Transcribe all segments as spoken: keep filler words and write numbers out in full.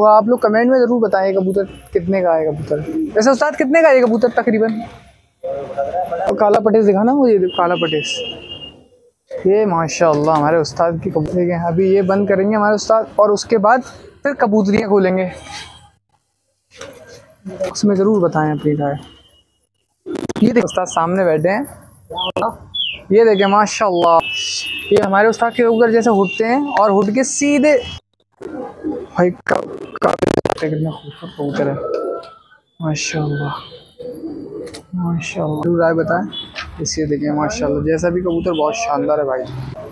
वो आप लोग कमेंट में ज़रूर बताएं कबूतर कितने का है कबूतर। वैसे उस्ताद कितने का है कबूतर तकरीबन? और काला पटेस दिखाना मुझे, काला पटेस। ये माशाल्लाह हमारे उस्ताद की कबूतरी हैं। अभी ये बंद करेंगे हमारे उस्ताद और उसके बाद फिर कबूतरियाँ खोलेंगे, उसमें ज़रूर बताएं अपनी राय। ये देखिए उस्ताद सामने बैठे हैं, ये देखें माशाल्लाह, ये हमारे उस्ताद के ऊपर जैसे उठते हैं और उठ के सीधे भाई का, काफी कितना खूबसूरत कबूतर है माशाल्लाह माशाल्लाह। जरूर राय बताएं। इसलिए देखिए माशाल्लाह जैसा भी कबूतर बहुत शानदार है भाई।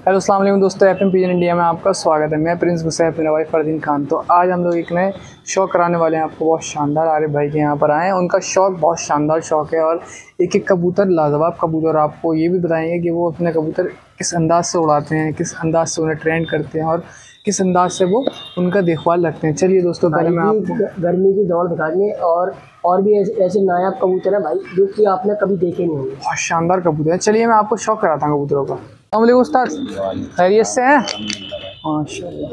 हेलो अस्सलाम वालेकुम दोस्तों, एफ एम पिजन इंडिया में आपका स्वागत है। मैं प्रिंस हुसैन, मेरा भाई फरदीन खान। तो आज हम लोग एक नए शौक़ कराने वाले हैं आपको, बहुत शानदार आरिफ भाई के यहाँ पर आए हैं। उनका शौक़ बहुत शानदार शौक़ है और एक एक कबूतर लाजवाब कबूतर। आपको ये भी बताएंगे कि वो अपने कबूतर किस अंदाज से उड़ाते हैं, किस अंदाज से उन्हें ट्रेंड करते हैं और किस अंदाज से वो उनका देखभाल रखते हैं। चलिए दोस्तों पहले मैं आपको गर्मी की दौड़ दिखाएंगे और और भी ऐसे नायाब कबूतर हैं भाई जो कि आपने कभी देखे नहीं होंगे, बहुत शानदार कबूतर हैं। चलिए मैं आपको शौक़ कराता हूँ कबूतरों का। अस्सलाम वालेकुम उस्ताद, खैरियत से हैं? माशाल्लाह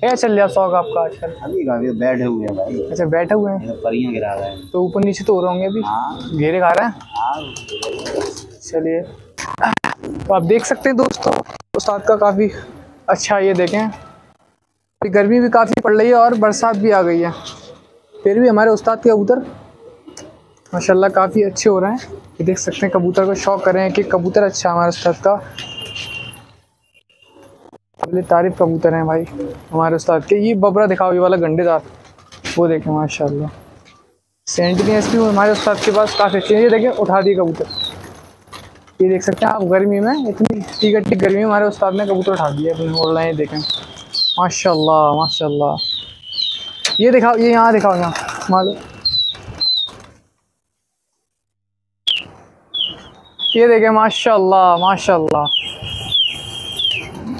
क्या चल रहा शौक़ आपका आजकल? अभी बैठे हुए हैं भाई। अच्छा बैठे हुए हैं, परियाँ गिरा रहे हैं तो ऊपर नीचे तो हो रहे होंगे अभी, घेरे खा रहे हैं। चलिए तो आप देख सकते हैं दोस्तों उस्ताद का काफ़ी अच्छा, ये देखें गर्मी भी काफ़ी पड़ रही है और बरसात भी आ गई है, फिर भी हमारे उस्ताद के कबूतर माशाल्लाह काफ़ी अच्छे हो रहे हैं। ये देख सकते हैं कबूतर को शौक़ करें कि कबूतर अच्छा हमारे उस्ताद का, पहले तारीफ कबूतर हैं भाई हमारे उस्ताद के। ये बबरा दिखाओ, ये वाला गंडेदार, वो देखें माशाल्लाह सेंट भी इसकी हमारे उस्ताद के पास काफ़ी अच्छी है। ये देखें उठा दिए कबूतर, ये देख सकते हैं आप गर्मी में, इतनी टिकट गर्मी में हमारे उस्ताद ने कबूतर उठा दिया अपने बोल रहे हैं। देखें माशाल्लाह माशाल्लाह। ये दिखाओ, ये यहाँ दिखाओ, यहाँ मान लो, ये देखें माशाल्लाह माशाल्लाह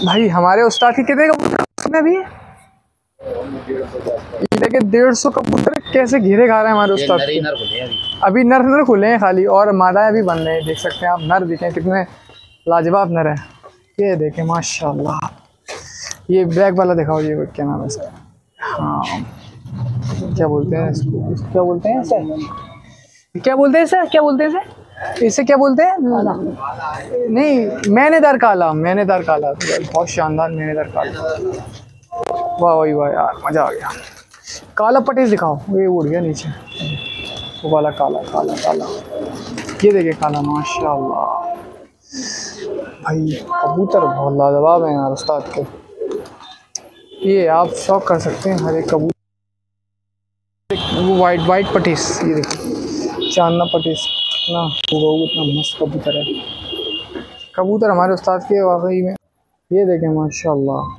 भाई। हमारे उस्ताद के कितने कबूतर में भी ये देखें डेढ़ सौ कबूतर कैसे घेरे खा रहे हैं हमारे उस्ताद के। नर खुले हैं अभी, नर नर खुले हैं खाली और मादाएं भी बन रहे हैं। देख सकते हैं आप नर दिखें कितने लाजवाब नर हैं। ये देखें माशाल्लाह। ये ब्लैक वाला दिखाओ, ये क्या नाम है सर? हाँ क्या बोलते हैं इसको, क्या बोलते हैं सर, क्या बोलते हैं सर, क्या बोलते हैं सर इसे, क्या बोलते हैं? नहीं मैनेदार काला, मैनेदार काला, बहुत शानदार मैनेदार काला। वाह वाह वाह यार मज़ा आ गया। काला पटेस दिखाओ, ये उड़ गया नीचे, वो वाला काला काला काला। ये देखिए काला माशाल्लाह भाई, कबूतर बहुत लाजवाब है यार उस्ताद के। ये आप शौक कर सकते हैं हरे कबूतर। वो वाइट वाइट पटेस, ये देखिए चांदना पटेस, इतना इतना मस्त कबूतर है कबूतर हमारे उस्ताद के वाकई में। ये देखें माशाल्लाह।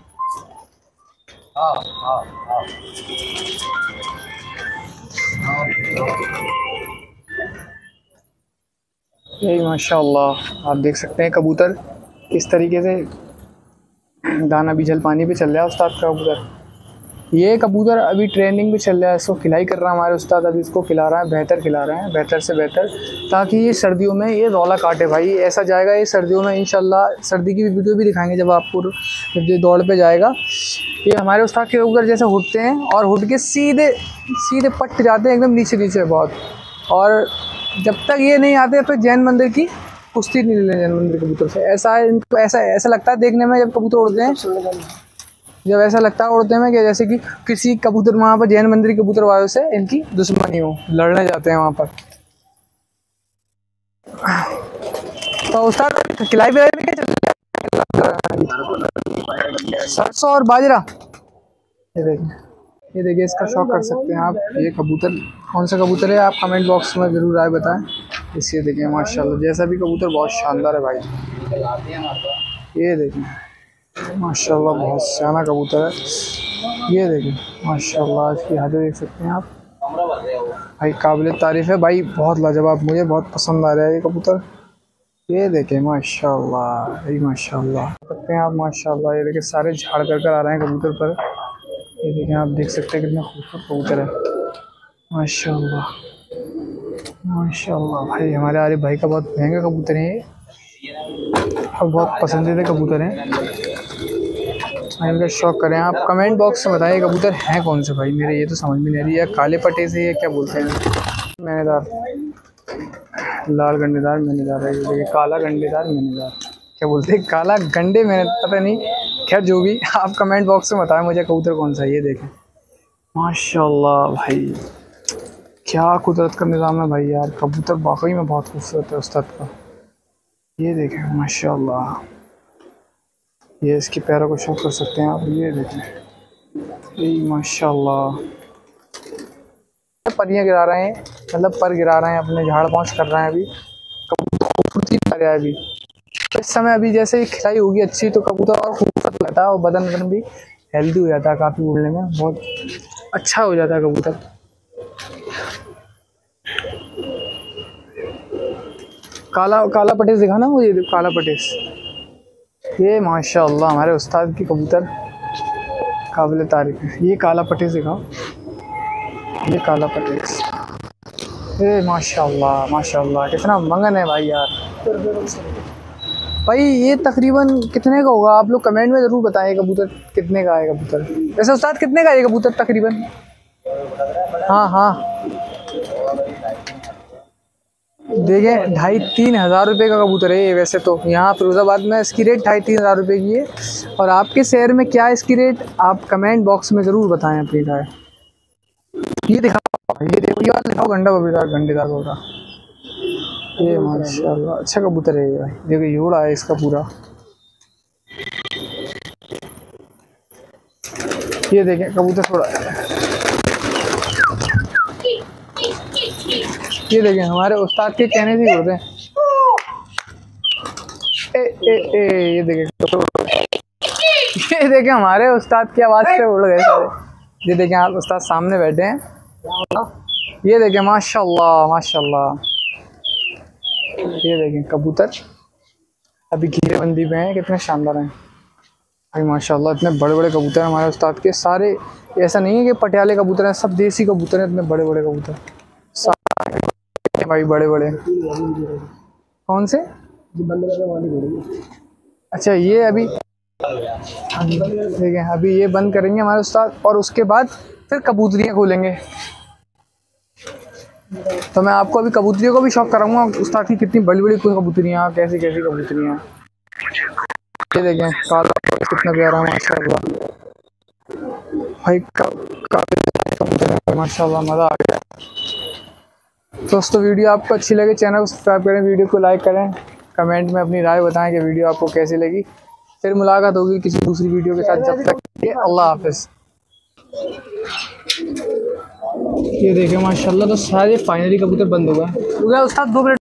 यही माशाल्लाह आप देख सकते हैं कबूतर किस तरीके से, दाना भी जल पानी पे चल रहा है उस्ताद का कबूतर। ये कबूतर अभी ट्रेनिंग भी चल रहा है, इसको खिलाई कर रहा है हमारे उस्ताद, अभी इसको खिला रहा है, बेहतर खिला रहे हैं, बेहतर से बेहतर, ताकि ये सर्दियों में ये रौला काटे भाई। ऐसा जाएगा ये सर्दियों में इंशाल्लाह, सर्दी की भी वीडियो भी दिखाएंगे जब आपको जब ये दौड़ पे जाएगा। ये हमारे उस्ताद के कबूतर जैसे उठते हैं और उठ के सीधे सीधे पट जाते हैं एकदम नीचे नीचे बहुत, और जब तक ये नहीं आते फिर जैन मंदिर की कुश्ती नहीं ले लेना उनके कबूतर से। ऐसा है इनको, ऐसा ऐसा लगता है देखने में जब कबूतर उड़ते हैं, जब ऐसा लगता है उड़ते में कि जैसे कि किसी कबूतर वहाँ पर जैन मंदिर कबूतर वालों से इनकी दुश्मनी हो, लड़ने जाते हैं वहाँ पर। तो उस्ताद खिलाई पिलाई में क्या चलता है? सरसों और बाजरा। ये देखिए, ये देखिए इसका शौक कर सकते हैं आप। ये कबूतर कौन सा कबूतर है आप कमेंट बॉक्स में ज़रूर राय बताएं। इसलिए देखिए माशाल्लाह जैसा भी कबूतर बहुत शानदार है भाई। ये देखिए माशाल्लाह बहुत शाना कबूतर है। ये देखिए माशाल्लाह इसकी हाजिर देख सकते हैं आप भाई, काबिल तारीफ़ है भाई, बहुत लाजवाब, मुझे बहुत पसंद आ रहा है ये कबूतर। ये देखें माशाल्लाह, ये माशाल्लाह सकते हैं आप माशाल्लाह। ये देखिए सारे झाड़ कर कर आ रहे हैं कबूतर पर। ये देखें आप देख सकते हैं कितना खूबसूरत कबूतर है माशाल्लाह माशाल्लाह भाई। हमारे आरिफ भाई का बहुत महंगा कबूतर है और बहुत पसंदीदा कबूतर हैं। इस्माइल का शौक करें। आप कमेंट बॉक्स में बताइए कबूतर हैं कौन से भाई मेरे, ये तो समझ में नहीं आ रही है। काले पट्टे से या क्या बोलते हैं, मैनेदार, लाल गंडेदार मैनेदार है, ये काला गंडेदार मैनेदार क्या बोलते हैं, काला गंडे मैंने पता नहीं। खैर जो भी, आप कमेंट बॉक्स में बताएं मुझे कबूतर कौन सा है। ये देखें माशाल्लाह भाई, क्या कुदरत का निज़ाम है भाई यार, कबूतर वाकई में बहुत खूबसूरत है उस्ताद का। ये देखें माशाल्लाह, ये इसके पैरों को शौक कर सकते हैं आप। ये देखें ये माशाल्लाह, परियाँ गिरा रहे हैं, मतलब पर गिरा रहे हैं, अपने झाड़ पहुँच कर रहे हैं। अभी कबूतर खूबसूरती आ रहा है, अभी इस समय अभी जैसे ही खिलाई होगी अच्छी तो कबूतर और खूबसूरत लगता है, और बदन बदन भी हेल्दी हो जाता है, काफ़ी उड़ने में बहुत अच्छा हो जाता है कबूतर। काला काला पटेस दिखाना वो, ये काला पटेस, ये माशाल्लाह हमारे उस्ताद की कबूतर काबिल तारीफ है। ये काला पटेस दिखाओ, ये काला पटेस, ये माशाल्लाह माशाल्लाह कितना मंगन है भाई यार। भाई ये तकरीबन कितने का होगा, आप लोग कमेंट में ज़रूर बताएं कबूतर कितने का है कबूतर। वैसे उस्ताद कितने का है कबूतर तकरीबन? हाँ हाँ देखें, ढाई तीन हज़ार रुपये का कबूतर है ये। वैसे तो यहाँ फिरोज़ाबाद में इसकी रेट ढाई तीन हज़ार रुपये की है, और आपके शहर में क्या है इसकी रेट, आप कमेंट बॉक्स में ज़रूर बताएं अपनी राय। ये दिखाओ, ये देखो, ये दिखाओ गंडा बबीदार गंडेदार होगा। ये माशाल्लाह अच्छा कबूतर है ये भाई, देखो ये उड़ा है इसका पूरा। ये देखें कबूतर थोड़ा, ये देखें हमारे उस्ताद के कहने से उड़ते हैं। ए, ए, ए, ये देखें ये देखें हमारे उस्ताद की आवाज़ से उड़ गए सारे। ये देखें आप उस्ताद सामने बैठे हैं, ये देखें माशाल्लाह माशाल्लाह। ये देखें कबूतर अभी घेरेबंदी में है, कितने शानदार हैं भाई माशाल्लाह। इतने बड़े बड़े कबूतर हैं हमारे उस्ताद के सारे, ऐसा नहीं है कि पटियाले कबूतर हैं, सब देसी कबूतर हैं। इतने बड़े बड़े कबूतर सारे भाई, बड़े बड़े कौन से, अच्छा ये अभी ठीक है, अभी ये बंद करेंगे हमारे उस्ताद और उसके बाद फिर कबूतरियाँ खोलेंगे। तो मैं आपको अभी कबूतरियों का भी शौक कराऊंगा, उस्ताद की कितनी बड़ी बड़ी कबूतरियाँ, कैसी कैसी कबूतरियाँ। ये देखें काला कितना प्यारा है माशाल्लाह भाई, काफ़ी माशाल्लाह मज़ा आ गया। दोस्तों वीडियो आपको अच्छी लगे चैनल को सब्सक्राइब करें, वीडियो को लाइक करें, कमेंट में अपनी राय बताएँ कि वीडियो आपको कैसी लगी। फिर मुलाकात होगी किसी दूसरी वीडियो के साथ, जब तक अल्लाह हाफिज़। ये देखें माशाल्लाह, तो सारे फाइनली कबूतर बंद हो गए। उस्ताद दो मिनट